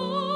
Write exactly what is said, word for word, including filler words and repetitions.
Oh.